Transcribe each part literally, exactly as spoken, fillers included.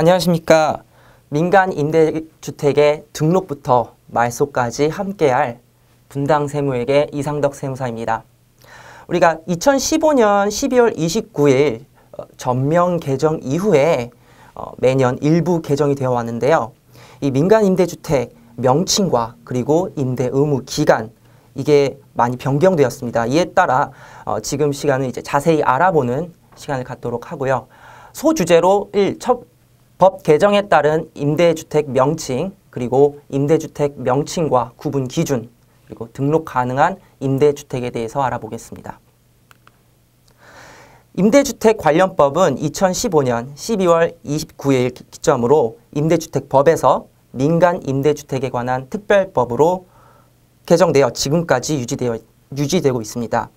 안녕하십니까. 민간임대주택의 등록부터 말소까지 함께할 분당세무에게 이상덕 세무사입니다. 우리가 이천십오년 십이월 이십구일 전면 개정 이후에 매년 일부 개정이 되어 왔는데요. 이 민간임대주택 명칭과 그리고 임대 의무 기간 이게 많이 변경되었습니다. 이에 따라 어, 지금 시간은 이제 자세히 알아보는 시간을 갖도록 하고요. 소주제로 일. 첫, 법 개정에 따른 임대주택 명칭 그리고 임대주택 명칭과 구분 기준 그리고 등록 가능한 임대주택에 대해서 알아보겠습니다. 임대주택관련법은 이천십오년 십이월 이십구일 기점으로 임대주택법에서 민간임대주택에 관한 특별법으로 개정되어 지금까지 유지되어, 유지되고 있습니다.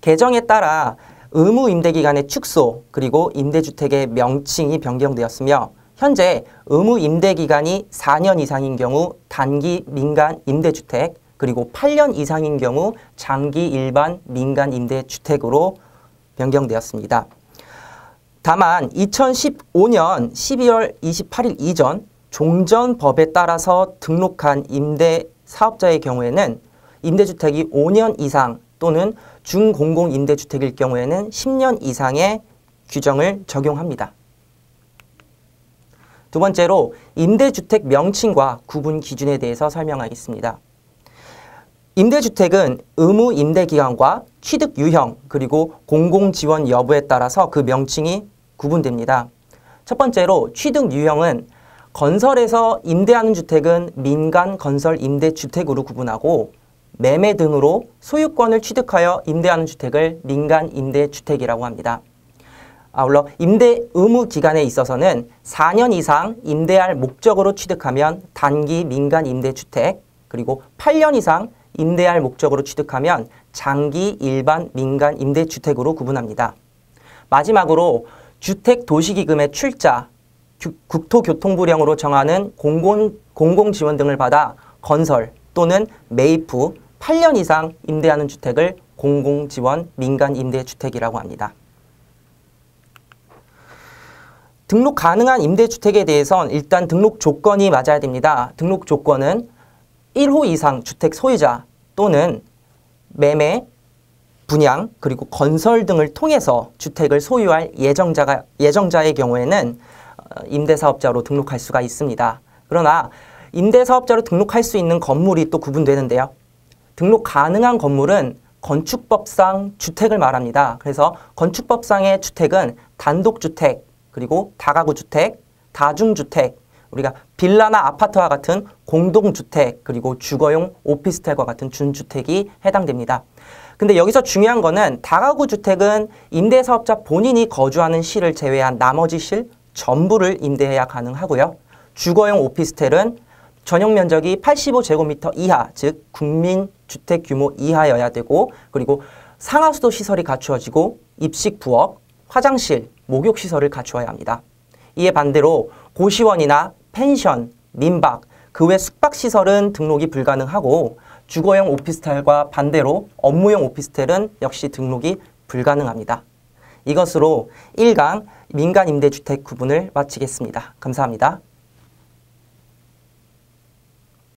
개정에 따라 의무 임대기간의 축소 그리고 임대주택의 명칭이 변경되었으며 현재 의무 임대기간이 사 년 이상인 경우 단기 민간 임대주택 그리고 팔 년 이상인 경우 장기 일반 민간 임대주택으로 변경되었습니다. 다만 이천십오년 십이월 이십팔일 이전 종전법에 따라서 등록한 임대 사업자의 경우에는 임대주택이 오 년 이상 또는 준공공임대주택일 경우에는 십 년 이상의 규정을 적용합니다. 두 번째로 임대주택 명칭과 구분 기준에 대해서 설명하겠습니다. 임대주택은 의무 임대기간과 취득 유형 그리고 공공지원 여부에 따라서 그 명칭이 구분됩니다. 첫 번째로 취득 유형은 건설에서 임대하는 주택은 민간건설임대주택으로 구분하고 매매 등으로 소유권을 취득하여 임대하는 주택을 민간임대주택이라고 합니다. 아울러 임대 의무 기간에 있어서는 사 년 이상 임대할 목적으로 취득하면 단기 민간임대주택 그리고 팔 년 이상 임대할 목적으로 취득하면 장기 일반 민간임대주택으로 구분합니다. 마지막으로 주택도시기금의 출자 국토교통부령으로 정하는 공공, 공공지원 등을 받아 건설 또는 매입 후 팔 년 이상 임대하는 주택을 공공지원 민간임대주택이라고 합니다. 등록 가능한 임대주택에 대해선 일단 등록 조건이 맞아야 됩니다. 등록 조건은 일 호 이상 주택 소유자 또는 매매, 분양, 그리고 건설 등을 통해서 주택을 소유할 예정자가, 예정자의 경우에는 임대사업자로 등록할 수가 있습니다. 그러나 임대사업자로 등록할 수 있는 건물이 또 구분되는데요. 등록 가능한 건물은 건축법상 주택을 말합니다. 그래서 건축법상의 주택은 단독주택, 그리고 다가구주택, 다중주택, 우리가 빌라나 아파트와 같은 공동주택, 그리고 주거용 오피스텔과 같은 준주택이 해당됩니다. 근데 여기서 중요한 거는 다가구주택은 임대사업자 본인이 거주하는 실을 제외한 나머지 실, 전부를 임대해야 가능하고요. 주거용 오피스텔은 전용 면적이 팔십오 제곱미터 이하, 즉 국민주택규모 이하여야 되고 그리고 상하수도 시설이 갖추어지고 입식 부엌, 화장실, 목욕시설을 갖추어야 합니다. 이에 반대로 고시원이나 펜션, 민박, 그 외 숙박시설은 등록이 불가능하고 주거용 오피스텔과 반대로 업무용 오피스텔은 역시 등록이 불가능합니다. 이것으로 일강 민간임대주택 구분을 마치겠습니다. 감사합니다.